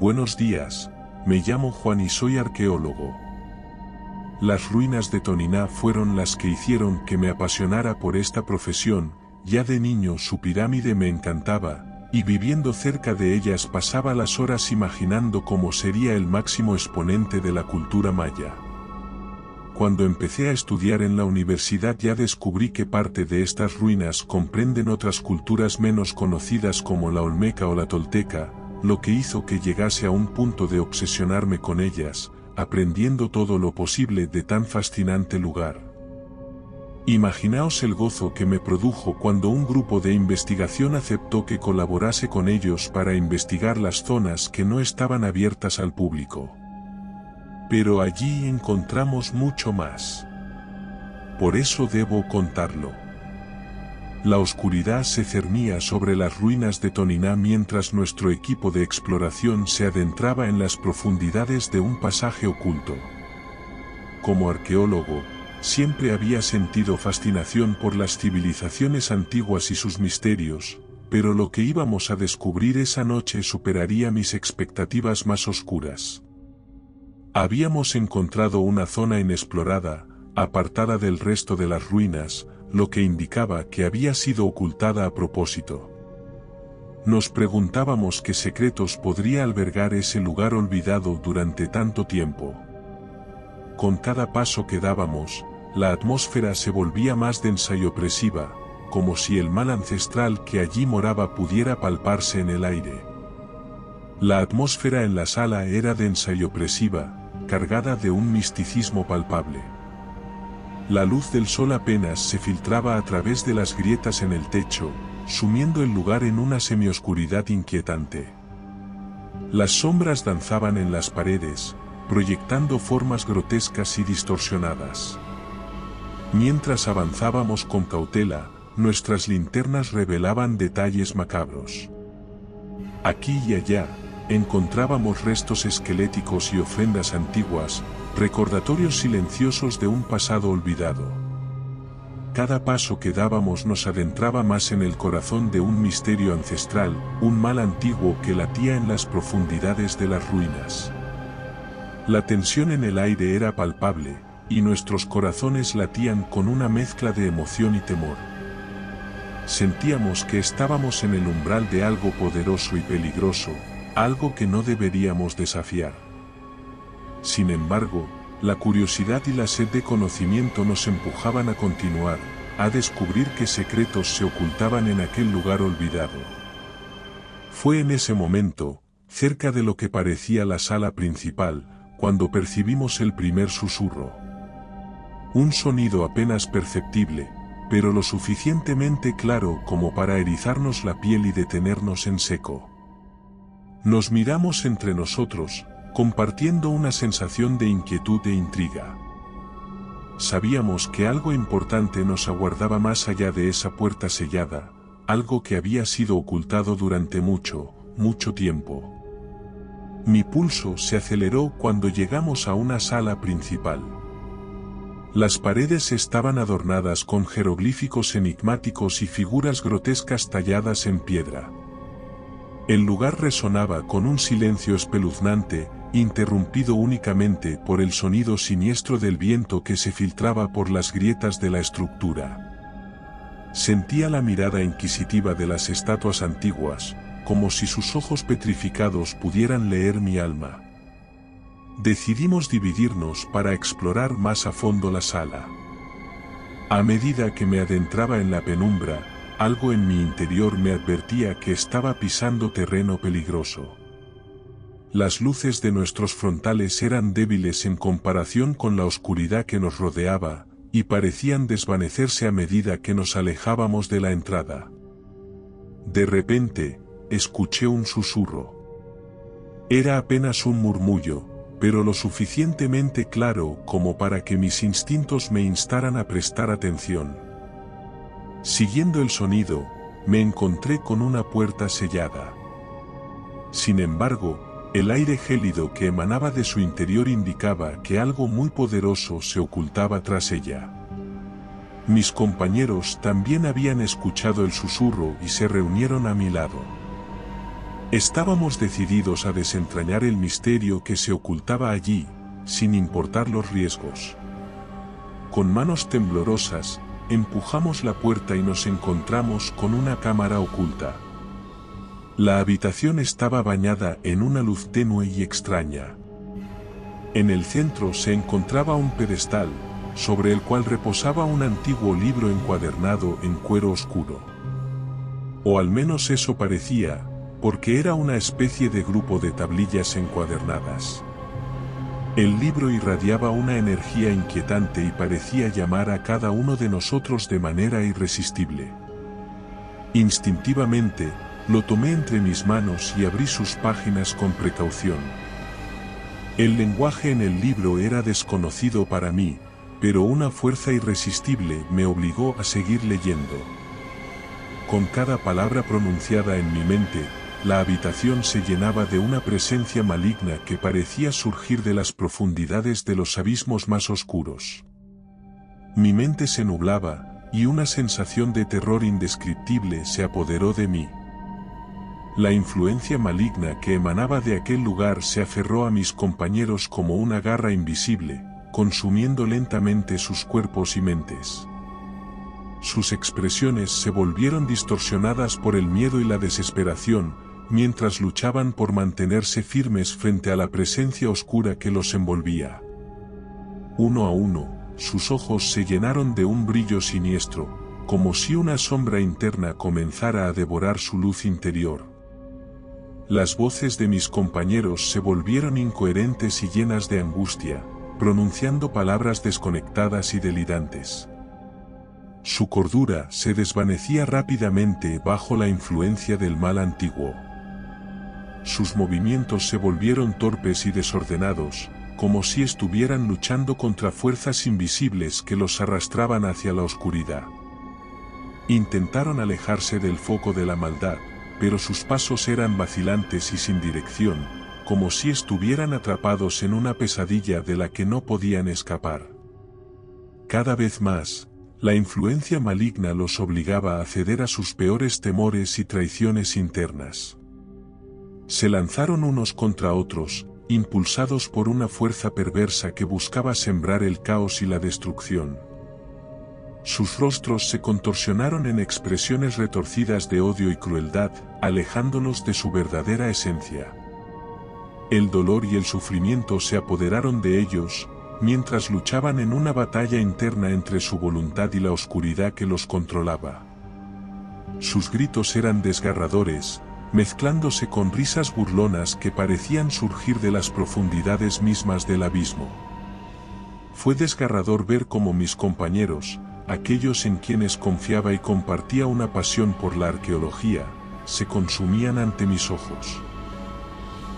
Buenos días, me llamo Juan y soy arqueólogo. Las ruinas de Toniná fueron las que hicieron que me apasionara por esta profesión. Ya de niño su pirámide me encantaba, y viviendo cerca de ellas pasaba las horas imaginando cómo sería el máximo exponente de la cultura maya. Cuando empecé a estudiar en la universidad ya descubrí que parte de estas ruinas comprenden otras culturas menos conocidas como la Olmeca o la Tolteca, lo que hizo que llegase a un punto de obsesionarme con ellas, aprendiendo todo lo posible de tan fascinante lugar. Imaginaos el gozo que me produjo cuando un grupo de investigación aceptó que colaborase con ellos para investigar las zonas que no estaban abiertas al público. Pero allí encontramos mucho más. Por eso debo contarlo. La oscuridad se cernía sobre las ruinas de Toniná mientras nuestro equipo de exploración se adentraba en las profundidades de un pasaje oculto. Como arqueólogo, siempre había sentido fascinación por las civilizaciones antiguas y sus misterios, pero lo que íbamos a descubrir esa noche superaría mis expectativas más oscuras. Habíamos encontrado una zona inexplorada, apartada del resto de las ruinas, lo que indicaba que había sido ocultada a propósito. Nos preguntábamos qué secretos podría albergar ese lugar olvidado durante tanto tiempo. Con cada paso que dábamos, la atmósfera se volvía más densa y opresiva, como si el mal ancestral que allí moraba pudiera palparse en el aire. La atmósfera en la sala era densa y opresiva, cargada de un misticismo palpable. La luz del sol apenas se filtraba a través de las grietas en el techo, sumiendo el lugar en una semioscuridad inquietante. Las sombras danzaban en las paredes, proyectando formas grotescas y distorsionadas. Mientras avanzábamos con cautela, nuestras linternas revelaban detalles macabros. Aquí y allá, encontrábamos restos esqueléticos y ofrendas antiguas, recordatorios silenciosos de un pasado olvidado. Cada paso que dábamos nos adentraba más en el corazón de un misterio ancestral, un mal antiguo que latía en las profundidades de las ruinas. La tensión en el aire era palpable, y nuestros corazones latían con una mezcla de emoción y temor. Sentíamos que estábamos en el umbral de algo poderoso y peligroso, algo que no deberíamos desafiar. Sin embargo, la curiosidad y la sed de conocimiento nos empujaban a continuar, a descubrir qué secretos se ocultaban en aquel lugar olvidado. Fue en ese momento, cerca de lo que parecía la sala principal, cuando percibimos el primer susurro. Un sonido apenas perceptible, pero lo suficientemente claro como para erizarnos la piel y detenernos en seco. Nos miramos entre nosotros, compartiendo una sensación de inquietud e intriga. Sabíamos que algo importante nos aguardaba más allá de esa puerta sellada, algo que había sido ocultado durante mucho, mucho tiempo. Mi pulso se aceleró cuando llegamos a una sala principal. Las paredes estaban adornadas con jeroglíficos enigmáticos y figuras grotescas talladas en piedra. El lugar resonaba con un silencio espeluznante, interrumpido únicamente por el sonido siniestro del viento que se filtraba por las grietas de la estructura. Sentía la mirada inquisitiva de las estatuas antiguas, como si sus ojos petrificados pudieran leer mi alma. Decidimos dividirnos para explorar más a fondo la sala. A medida que me adentraba en la penumbra, algo en mi interior me advertía que estaba pisando terreno peligroso. Las luces de nuestros frontales eran débiles en comparación con la oscuridad que nos rodeaba, y parecían desvanecerse a medida que nos alejábamos de la entrada. De repente, escuché un susurro. Era apenas un murmullo, pero lo suficientemente claro como para que mis instintos me instaran a prestar atención. Siguiendo el sonido, me encontré con una puerta sellada. Sin embargo, el aire gélido que emanaba de su interior indicaba que algo muy poderoso se ocultaba tras ella. Mis compañeros también habían escuchado el susurro y se reunieron a mi lado. Estábamos decididos a desentrañar el misterio que se ocultaba allí, sin importar los riesgos. Con manos temblorosas, empujamos la puerta y nos encontramos con una cámara oculta. La habitación estaba bañada en una luz tenue y extraña. En el centro se encontraba un pedestal, sobre el cual reposaba un antiguo libro encuadernado en cuero oscuro. O al menos eso parecía, porque era una especie de grupo de tablillas encuadernadas. El libro irradiaba una energía inquietante y parecía llamar a cada uno de nosotros de manera irresistible. Instintivamente, lo tomé entre mis manos y abrí sus páginas con precaución. El lenguaje en el libro era desconocido para mí, pero una fuerza irresistible me obligó a seguir leyendo. Con cada palabra pronunciada en mi mente, la habitación se llenaba de una presencia maligna que parecía surgir de las profundidades de los abismos más oscuros. Mi mente se nublaba, y una sensación de terror indescriptible se apoderó de mí. La influencia maligna que emanaba de aquel lugar se aferró a mis compañeros como una garra invisible, consumiendo lentamente sus cuerpos y mentes. Sus expresiones se volvieron distorsionadas por el miedo y la desesperación, mientras luchaban por mantenerse firmes frente a la presencia oscura que los envolvía. Uno a uno, sus ojos se llenaron de un brillo siniestro, como si una sombra interna comenzara a devorar su luz interior. Las voces de mis compañeros se volvieron incoherentes y llenas de angustia, pronunciando palabras desconectadas y delirantes. Su cordura se desvanecía rápidamente bajo la influencia del mal antiguo. Sus movimientos se volvieron torpes y desordenados, como si estuvieran luchando contra fuerzas invisibles que los arrastraban hacia la oscuridad. Intentaron alejarse del foco de la maldad, pero sus pasos eran vacilantes y sin dirección, como si estuvieran atrapados en una pesadilla de la que no podían escapar. Cada vez más, la influencia maligna los obligaba a ceder a sus peores temores y traiciones internas. Se lanzaron unos contra otros, impulsados por una fuerza perversa que buscaba sembrar el caos y la destrucción. Sus rostros se contorsionaron en expresiones retorcidas de odio y crueldad, alejándolos de su verdadera esencia. El dolor y el sufrimiento se apoderaron de ellos, mientras luchaban en una batalla interna entre su voluntad y la oscuridad que los controlaba. Sus gritos eran desgarradores, mezclándose con risas burlonas que parecían surgir de las profundidades mismas del abismo. Fue desgarrador ver cómo mis compañeros, aquellos en quienes confiaba y compartía una pasión por la arqueología, se consumían ante mis ojos.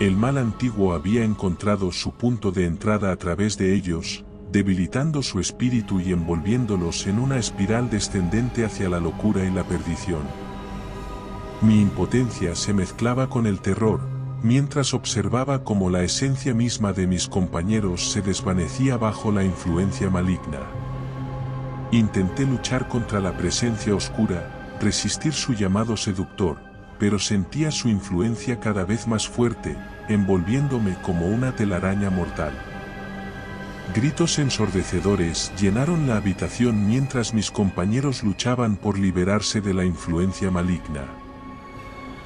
El mal antiguo había encontrado su punto de entrada a través de ellos, debilitando su espíritu y envolviéndolos en una espiral descendente hacia la locura y la perdición. Mi impotencia se mezclaba con el terror, mientras observaba cómo la esencia misma de mis compañeros se desvanecía bajo la influencia maligna. Intenté luchar contra la presencia oscura, resistir su llamado seductor, pero sentía su influencia cada vez más fuerte, envolviéndome como una telaraña mortal. Gritos ensordecedores llenaron la habitación mientras mis compañeros luchaban por liberarse de la influencia maligna.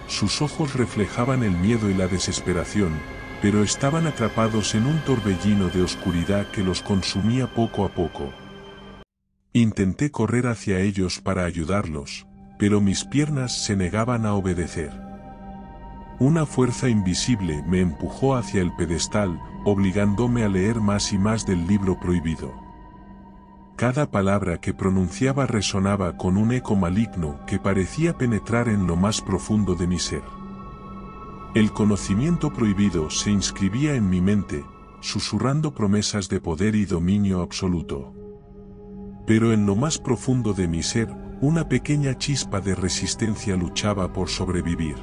Sus ojos reflejaban el miedo y la desesperación, pero estaban atrapados en un torbellino de oscuridad que los consumía poco a poco. Intenté correr hacia ellos para ayudarlos, pero mis piernas se negaban a obedecer. Una fuerza invisible me empujó hacia el pedestal, obligándome a leer más y más del libro prohibido. Cada palabra que pronunciaba resonaba con un eco maligno que parecía penetrar en lo más profundo de mi ser. El conocimiento prohibido se inscribía en mi mente, susurrando promesas de poder y dominio absoluto. Pero en lo más profundo de mi ser, una pequeña chispa de resistencia luchaba por sobrevivir.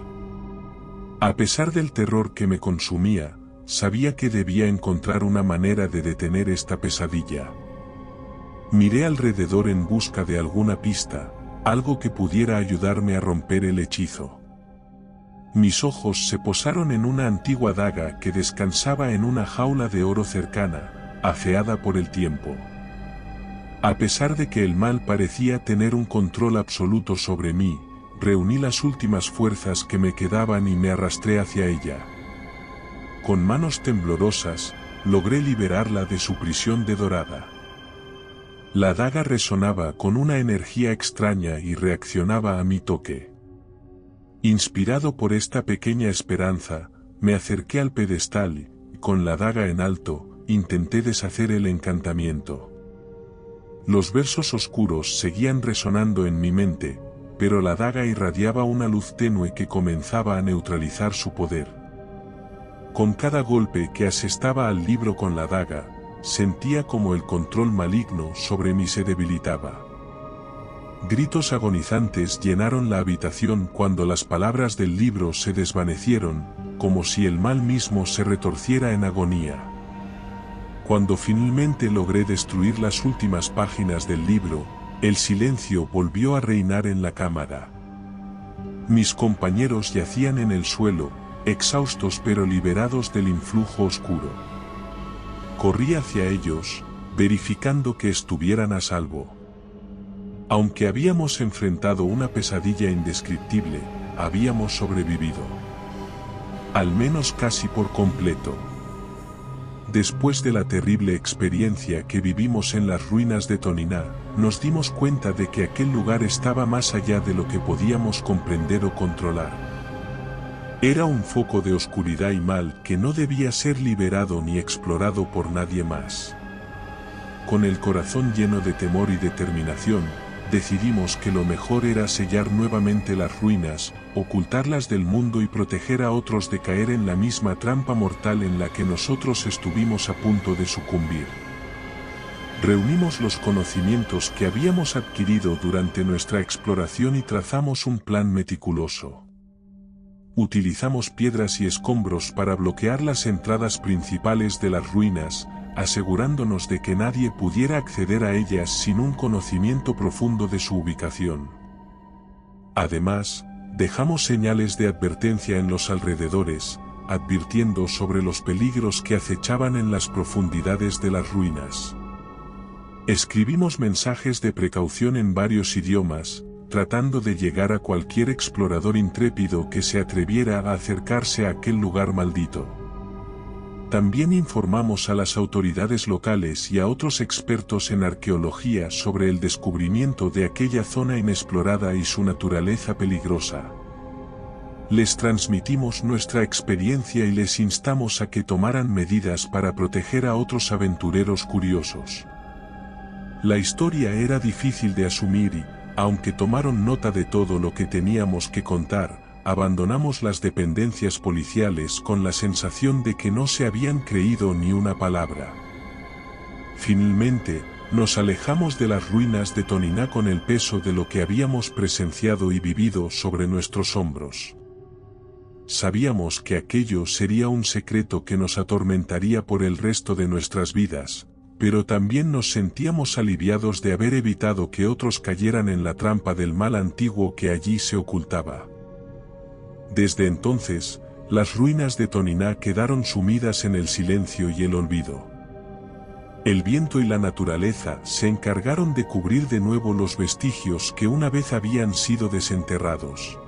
A pesar del terror que me consumía, sabía que debía encontrar una manera de detener esta pesadilla. Miré alrededor en busca de alguna pista, algo que pudiera ayudarme a romper el hechizo. mis ojos se posaron en una antigua daga que descansaba en una jaula de oro cercana, afeada por el tiempo. A pesar de que el mal parecía tener un control absoluto sobre mí, reuní las últimas fuerzas que me quedaban y me arrastré hacia ella. Con manos temblorosas, logré liberarla de su prisión de dorada. La daga resonaba con una energía extraña y reaccionaba a mi toque. Inspirado por esta pequeña esperanza, me acerqué al pedestal y, con la daga en alto, intenté deshacer el encantamiento. Los versos oscuros seguían resonando en mi mente, pero la daga irradiaba una luz tenue que comenzaba a neutralizar su poder. Con cada golpe que asestaba al libro con la daga, sentía como el control maligno sobre mí se debilitaba. Gritos agonizantes llenaron la habitación cuando las palabras del libro se desvanecieron, como si el mal mismo se retorciera en agonía. Cuando finalmente logré destruir las últimas páginas del libro, el silencio volvió a reinar en la cámara. Mis compañeros yacían en el suelo, exhaustos pero liberados del influjo oscuro. Corrí hacia ellos, verificando que estuvieran a salvo. Aunque habíamos enfrentado una pesadilla indescriptible, habíamos sobrevivido. Al menos casi por completo. Después de la terrible experiencia que vivimos en las ruinas de Toniná, nos dimos cuenta de que aquel lugar estaba más allá de lo que podíamos comprender o controlar. Era un foco de oscuridad y mal que no debía ser liberado ni explorado por nadie más. Con el corazón lleno de temor y determinación, decidimos que lo mejor era sellar nuevamente las ruinas, ocultarlas del mundo y proteger a otros de caer en la misma trampa mortal en la que nosotros estuvimos a punto de sucumbir. Reunimos los conocimientos que habíamos adquirido durante nuestra exploración y trazamos un plan meticuloso. Utilizamos piedras y escombros para bloquear las entradas principales de las ruinas, asegurándonos de que nadie pudiera acceder a ellas sin un conocimiento profundo de su ubicación. Además, dejamos señales de advertencia en los alrededores, advirtiendo sobre los peligros que acechaban en las profundidades de las ruinas. Escribimos mensajes de precaución en varios idiomas, tratando de llegar a cualquier explorador intrépido que se atreviera a acercarse a aquel lugar maldito. También informamos a las autoridades locales y a otros expertos en arqueología sobre el descubrimiento de aquella zona inexplorada y su naturaleza peligrosa. Les transmitimos nuestra experiencia y les instamos a que tomaran medidas para proteger a otros aventureros curiosos. La historia era difícil de asumir y, aunque tomaron nota de todo lo que teníamos que contar, abandonamos las dependencias policiales con la sensación de que no se habían creído ni una palabra. Finalmente, nos alejamos de las ruinas de Toniná con el peso de lo que habíamos presenciado y vivido sobre nuestros hombros. Sabíamos que aquello sería un secreto que nos atormentaría por el resto de nuestras vidas, pero también nos sentíamos aliviados de haber evitado que otros cayeran en la trampa del mal antiguo que allí se ocultaba. Desde entonces, las ruinas de Toniná quedaron sumidas en el silencio y el olvido. El viento y la naturaleza se encargaron de cubrir de nuevo los vestigios que una vez habían sido desenterrados.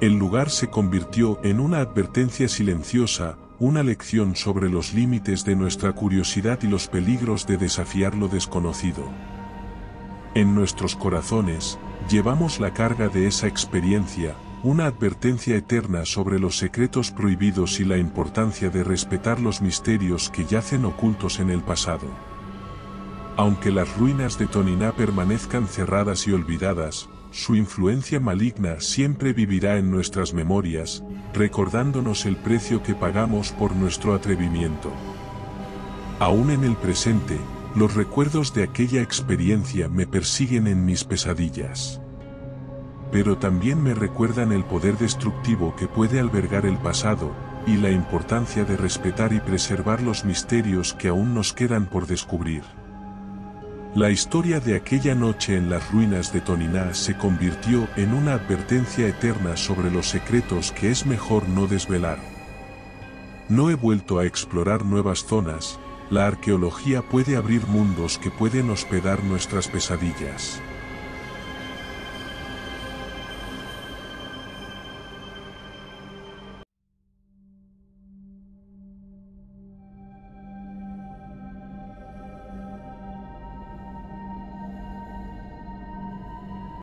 El lugar se convirtió en una advertencia silenciosa, una lección sobre los límites de nuestra curiosidad y los peligros de desafiar lo desconocido. En nuestros corazones, llevamos la carga de esa experiencia, una advertencia eterna sobre los secretos prohibidos y la importancia de respetar los misterios que yacen ocultos en el pasado. Aunque las ruinas de Toniná permanezcan cerradas y olvidadas, su influencia maligna siempre vivirá en nuestras memorias, recordándonos el precio que pagamos por nuestro atrevimiento. Aún en el presente, los recuerdos de aquella experiencia me persiguen en mis pesadillas. Pero también me recuerdan el poder destructivo que puede albergar el pasado, y la importancia de respetar y preservar los misterios que aún nos quedan por descubrir. La historia de aquella noche en las ruinas de Toniná se convirtió en una advertencia eterna sobre los secretos que es mejor no desvelar. No he vuelto a explorar nuevas zonas, la arqueología puede abrir mundos que pueden hospedar nuestras pesadillas.